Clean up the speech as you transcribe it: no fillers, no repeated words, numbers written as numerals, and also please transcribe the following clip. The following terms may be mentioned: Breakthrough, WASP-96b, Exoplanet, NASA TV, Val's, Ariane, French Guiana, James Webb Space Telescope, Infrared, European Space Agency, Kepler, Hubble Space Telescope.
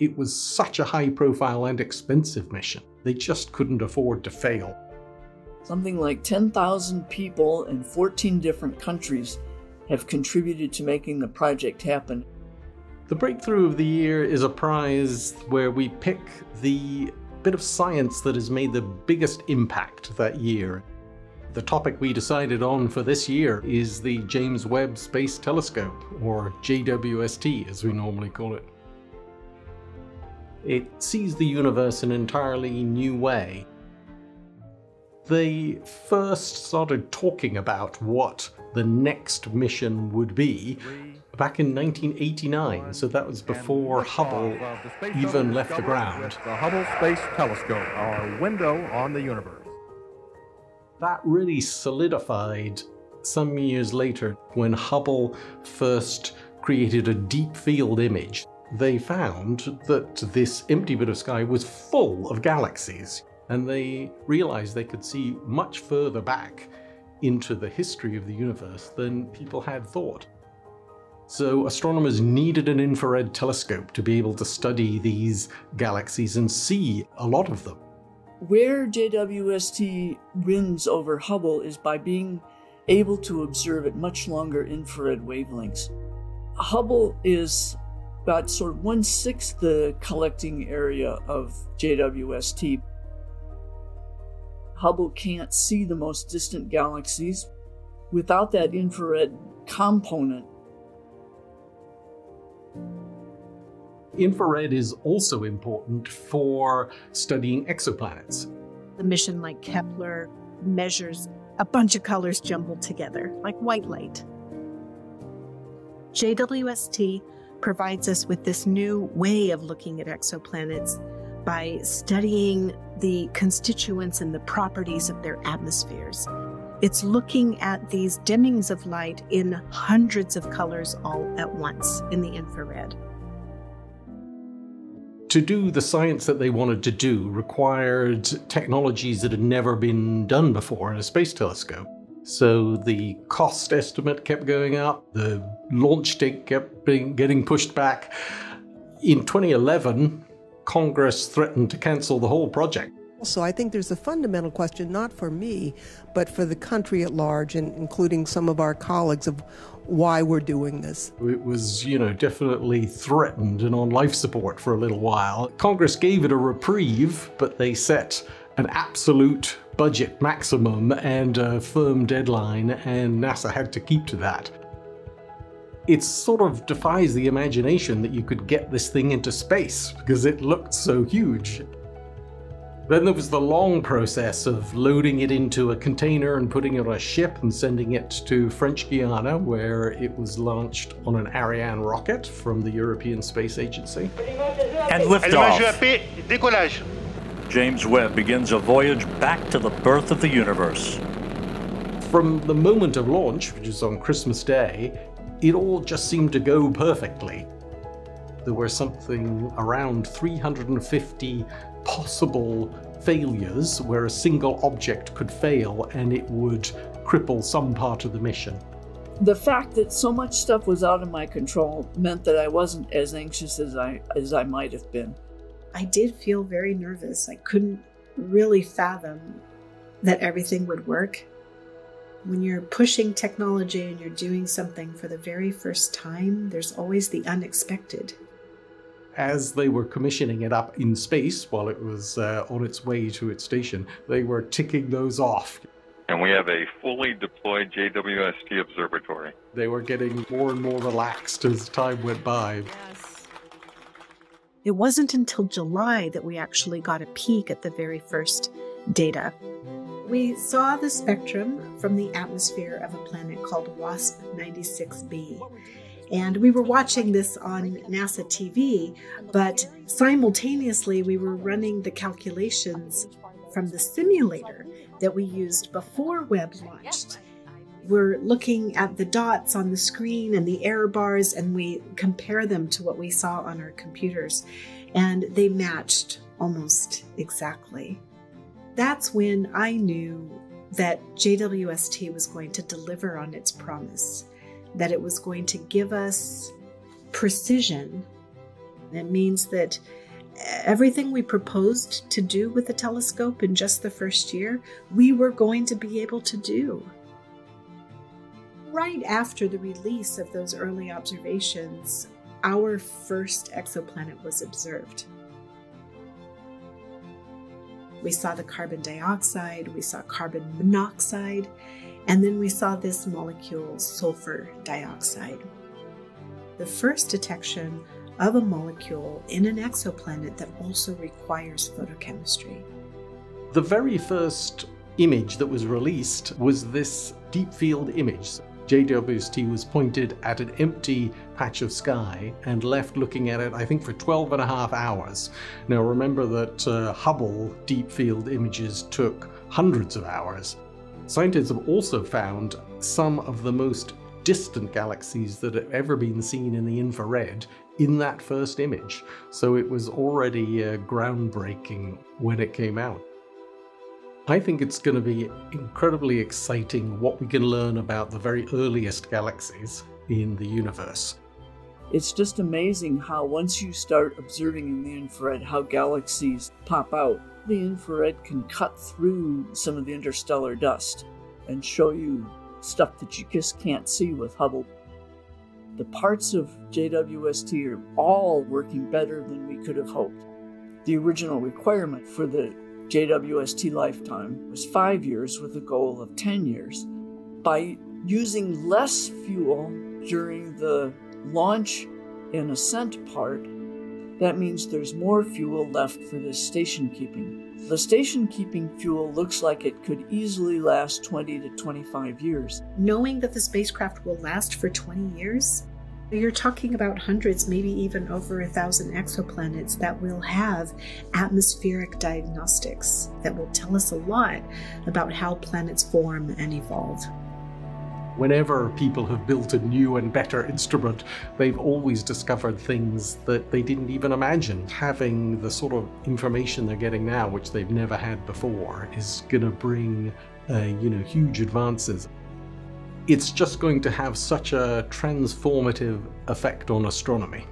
It was such a high-profile and expensive mission, they just couldn't afford to fail. Something like 10,000 people in 14 different countries have contributed to making the project happen. The Breakthrough of the Year is a prize where we pick the bit of science that has made the biggest impact that year. The topic we decided on for this year is the James Webb Space Telescope, or JWST as we normally call it. It sees the universe in an entirely new way. They first started talking about what the next mission would be back in 1989, so that was before Hubble even left the ground. The Hubble Space Telescope, our window on the universe. That really solidified some years later when Hubble first created a deep field image. They found that this empty bit of sky was full of galaxies, and they realized they could see much further back into the history of the universe than people had thought. So astronomers needed an infrared telescope to be able to study these galaxies and see a lot of them. Where JWST wins over Hubble is by being able to observe at much longer infrared wavelengths. Hubble is about sort of 1/6 the collecting area of JWST. Hubble can't see the most distant galaxies without that infrared component. Infrared is also important for studying exoplanets. The mission like Kepler measures a bunch of colors jumbled together, like white light. JWST provides us with this new way of looking at exoplanets by studying the constituents and the properties of their atmospheres. It's looking at these dimmings of light in hundreds of colors all at once in the infrared. To do the science that they wanted to do required technologies that had never been done before in a space telescope. So the cost estimate kept going up, the launch date kept getting pushed back. In 2011, Congress threatened to cancel the whole project. So I think there's a fundamental question, not for me, but for the country at large, and including some of our colleagues, of why we're doing this. It was, definitely threatened and on life support for a little while. Congress gave it a reprieve, but they set an absolute budget maximum and a firm deadline, and NASA had to keep to that. It sort of defies the imagination that you could get this thing into space because it looked so huge. Then there was the long process of loading it into a container and putting it on a ship and sending it to French Guiana, where it was launched on an Ariane rocket from the European Space Agency. And liftoff. James Webb begins a voyage back to the birth of the universe. From the moment of launch, which is on Christmas Day, it all just seemed to go perfectly. There were something around 350 possible failures where a single object could fail and it would cripple some part of the mission. The fact that so much stuff was out of my control meant that I wasn't as anxious as I might have been. I did feel very nervous. I couldn't really fathom that everything would work. When you're pushing technology and you're doing something for the very first time, there's always the unexpected. As they were commissioning it up in space while it was on its way to its station, they were ticking those off. And we have a fully deployed JWST observatory. They were getting more and more relaxed as time went by. Yes. It wasn't until July that we actually got a peek at the very first data. We saw the spectrum from the atmosphere of a planet called WASP-96b. And we were watching this on NASA TV, but simultaneously we were running the calculations from the simulator that we used before Webb launched. We're looking at the dots on the screen and the error bars, and we compare them to what we saw on our computers. And they matched almost exactly. That's when I knew that JWST was going to deliver on its promise, that it was going to give us precision It means that everything we proposed to do with the telescope in just the first year, we were going to be able to do. Right after the release of those early observations, our first exoplanet was observed. We saw the carbon dioxide, we saw carbon monoxide, and then we saw this molecule, sulfur dioxide. The first detection of a molecule in an exoplanet that also requires photochemistry. The very first image that was released was this deep field image. JWST was pointed at an empty patch of sky and left looking at it, I think, for 12 and a half hours. Now remember that Hubble deep field images took hundreds of hours. Scientists have also found some of the most distant galaxies that have ever been seen in the infrared in that first image. So it was already groundbreaking when it came out. I think it's going to be incredibly exciting what we can learn about the very earliest galaxies in the universe. It's just amazing how once you start observing in the infrared how galaxies pop out. The infrared can cut through some of the interstellar dust and show you stuff that you just can't see with Hubble. The parts of JWST are all working better than we could have hoped. The original requirement for the JWST lifetime was 5 years with a goal of 10 years. By using less fuel during the launch and ascent part, that means there's more fuel left for the station keeping. The station keeping fuel looks like it could easily last 20 to 25 years. Knowing that the spacecraft will last for 20 years, you're talking about hundreds, maybe even over 1,000 exoplanets that will have atmospheric diagnostics that will tell us a lot about how planets form and evolve. Whenever people have built a new and better instrument, they've always discovered things that they didn't even imagine. Having the sort of information they're getting now, which they've never had before, is going to bring huge advances. It's just going to have such a transformative effect on astronomy.